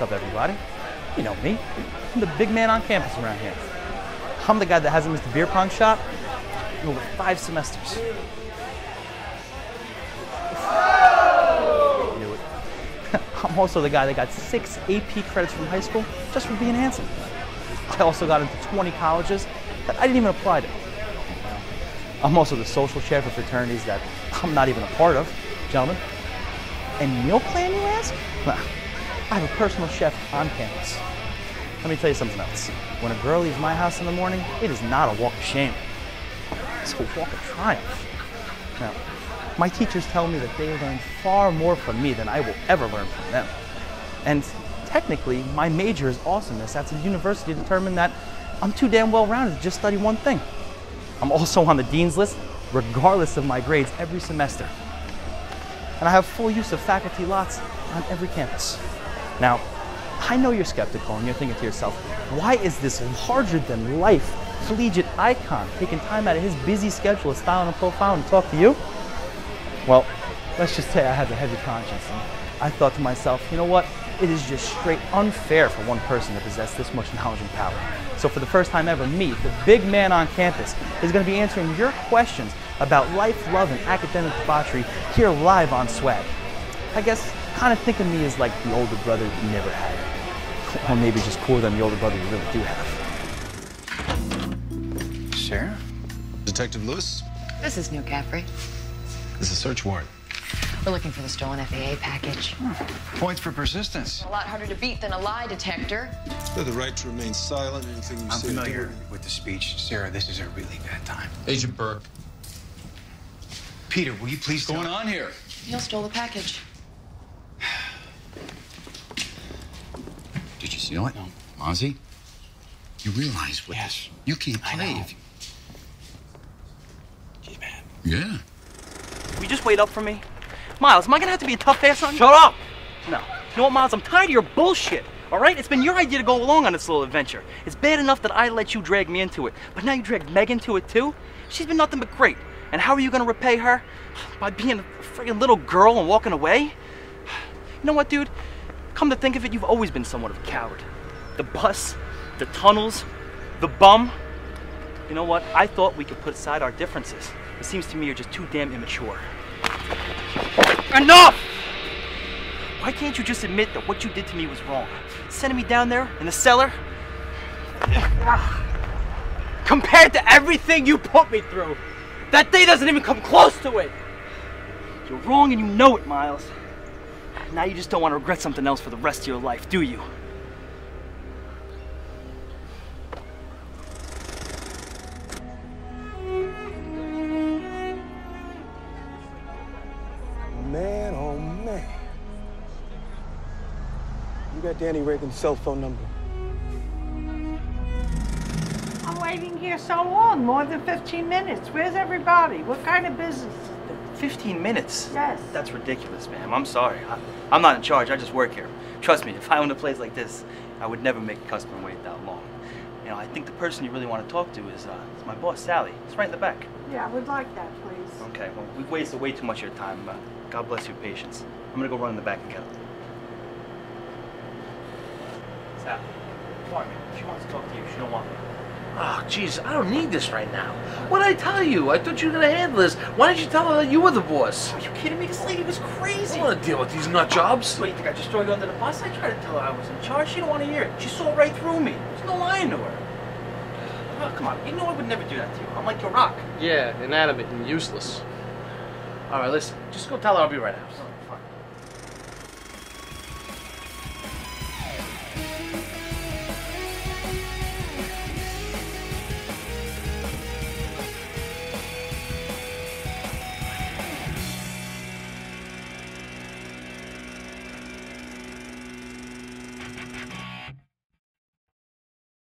What's up, everybody? You know me. I'm the big man on campus around here. I'm the guy that hasn't missed a beer pong shot in over 5 semesters. Knew it. I'm also the guy that got 6 AP credits from high school just for being handsome. I also got into 20 colleges that I didn't even apply to. I'm also the social chair for fraternities that I'm not even a part of, gentlemen. And meal plan, you ask? Well, I have a personal chef on campus. Let me tell you something else. When a girl leaves my house in the morning, it is not a walk of shame. It's a walk of triumph. Now, my teachers tell me that they learn far more from me than I will ever learn from them. And technically, my major is awesomeness. That's a university determined that I'm too damn well-rounded to just study one thing. I'm also on the dean's list, regardless of my grades, every semester. And I have full use of faculty lots on every campus. Now, I know you're skeptical and you're thinking to yourself, why is this larger-than-life collegiate icon taking time out of his busy schedule to style and profile and talk to you? Well, let's just say I had a heavy conscience. I thought to myself, you know what? It is just straight unfair for one person to possess this much knowledge and power. So for the first time ever, me, the big man on campus, is going to be answering your questions about life, love, and academic debauchery here live on SWAG. I guess kind of think of me as like the older brother you never had. Or maybe just cooler than the older brother you really do have. Sheriff? Detective Lewis? This is New Caffrey. This is a search warrant. We're looking for the stolen FAA package. Points for persistence. A lot harder to beat than a lie detector. They're the right to remain silent. Anything you say. I'm familiar with the speech. Sarah, this is a really bad time. Agent Burke. Peter, will you please go on here? Neil stole the package. Did you steal it? No. Mozzie, you realize what this... You can't play if you... She's mad. Yeah. Will you just wait up for me? Miles, am I gonna have to be a tough ass on you? Shut up! No. You know what, Miles? I'm tired of your bullshit, all right? It's been your idea to go along on this little adventure. It's bad enough that I let you drag me into it, but now you dragged Meg into it too? She's been nothing but great. And how are you gonna repay her? By being a friggin' little girl and walking away? You know what, dude? Come to think of it, you've always been somewhat of a coward. The bus, the tunnels, the bum. You know what? I thought we could put aside our differences. It seems to me you're just too damn immature. Enough! Why can't you just admit that what you did to me was wrong? Sending me down there in the cellar? Compared to everything you put me through, that day doesn't even come close to it! You're wrong and you know it, Miles. Now you just don't want to regret something else for the rest of your life, do you? Man, oh man. You got Danny Reagan's cell phone number. I'm waiting here so long, more than 15 minutes. Where's everybody? What kind of business is this? 15 minutes? Yes. That's ridiculous, ma'am. I'm sorry. I'm not in charge. I just work here. Trust me, if I owned a place like this, I would never make a customer wait that long. You know, I think the person you really want to talk to is my boss, Sally. It's right in the back. Yeah, I would like that, please. Okay, well, we've wasted way too much of your time. God bless your patience. I'm gonna go run in the back and get her. Sally, come on, man. She wants to talk to you. She don't want me. Oh, jeez, I don't need this right now. What did I tell you? I thought you were gonna handle this. Why didn't you tell her that you were the boss? Are you kidding me? This lady was crazy. I don't want to deal with these nut jobs. What, you think I just throw you under the bus? I tried to tell her I was in charge. She didn't want to hear it. She saw right through me. There's no lying to her. Oh, come on. You know I would never do that to you. I'm like your rock. Yeah, inanimate and useless. All right, listen. Just go tell her I'll be right out.